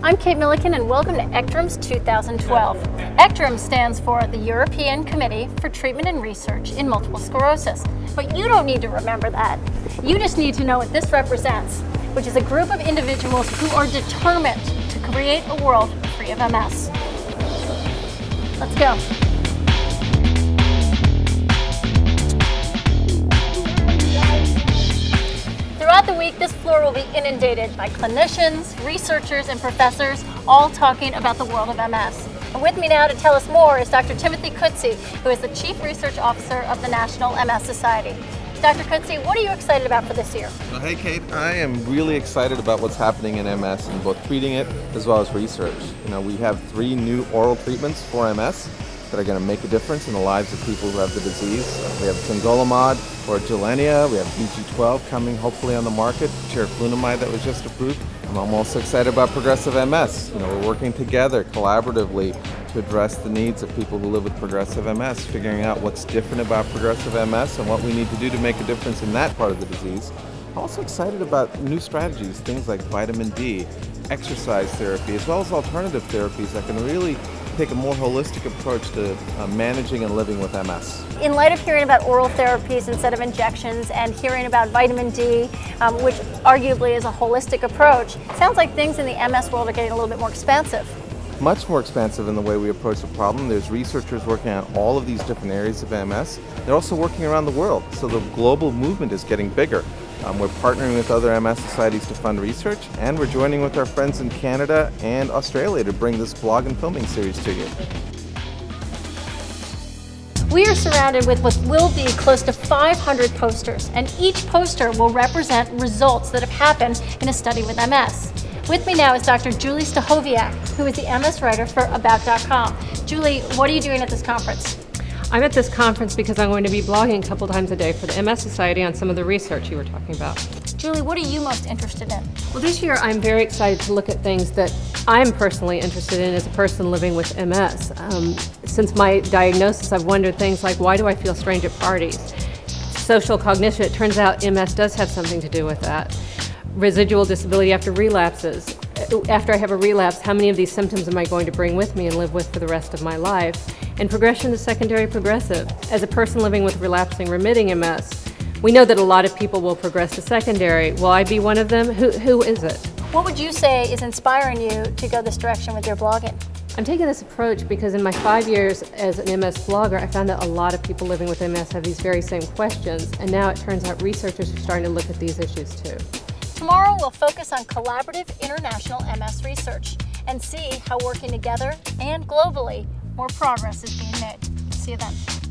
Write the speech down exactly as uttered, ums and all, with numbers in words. I'm Kate Milliken and welcome to ECTRIMS two thousand twelve. ECTRIMS stands for the European Committee for Treatment and Research in Multiple Sclerosis. But you don't need to remember that. You just need to know what this represents, which is a group of individuals who are determined to create a world free of M S. Let's go. Throughout the week, this floor will be inundated by clinicians, researchers, and professors, all talking about the world of M S. And with me now to tell us more is Doctor Timothy Coetzee, who is the Chief Research Officer of the National M S Society. Doctor Coetzee, what are you excited about for this year? Well, hey, Kate. I am really excited about what's happening in M S and both treating it as well as research. You know, we have three new oral treatments for M S that are going to make a difference in the lives of people who have the disease. We have Cingolamod or Gilenia, we have B G twelve coming hopefully on the market, Teriflunomide that was just approved. And I'm also excited about progressive M S. You know, we're working together collaboratively to address the needs of people who live with progressive M S, figuring out what's different about progressive M S and what we need to do to make a difference in that part of the disease. I'm also excited about new strategies, things like vitamin D, exercise therapy, as well as alternative therapies that can really take a more holistic approach to uh, managing and living with M S. In light of hearing about oral therapies instead of injections and hearing about vitamin D, um, which arguably is a holistic approach, sounds like things in the M S world are getting a little bit more expansive. Much more expansive in the way we approach the problem. There's researchers working on all of these different areas of M S. They're also working around the world, so the global movement is getting bigger. Um, we're partnering with other M S societies to fund research, and we're joining with our friends in Canada and Australia to bring this blog and filming series to you. We are surrounded with what will be close to five hundred posters, and each poster will represent results that have happened in a study with M S. With me now is Doctor Julie Stachowiak, who is the M S writer for About dot com. Julie, what are you doing at this conference? I'm at this conference because I'm going to be blogging a couple times a day for the M S Society on some of the research you were talking about. Julie, what are you most interested in? Well, this year I'm very excited to look at things that I'm personally interested in as a person living with M S. Um, since my diagnosis, I've wondered things like, why do I feel strange at parties? Social cognition, it turns out M S does have something to do with that. Residual disability after relapses. After I have a relapse, how many of these symptoms am I going to bring with me and live with for the rest of my life? And progression to secondary progressive. As a person living with relapsing remitting M S, we know that a lot of people will progress to secondary. Will I be one of them? Who, who is it? What would you say is inspiring you to go this direction with your blogging? I'm taking this approach because in my five years as an M S blogger, I found that a lot of people living with M S have these very same questions, and now it turns out researchers are starting to look at these issues too. Tomorrow we'll focus on collaborative international M S research and see how working together and globally, more progress is being made. See you then.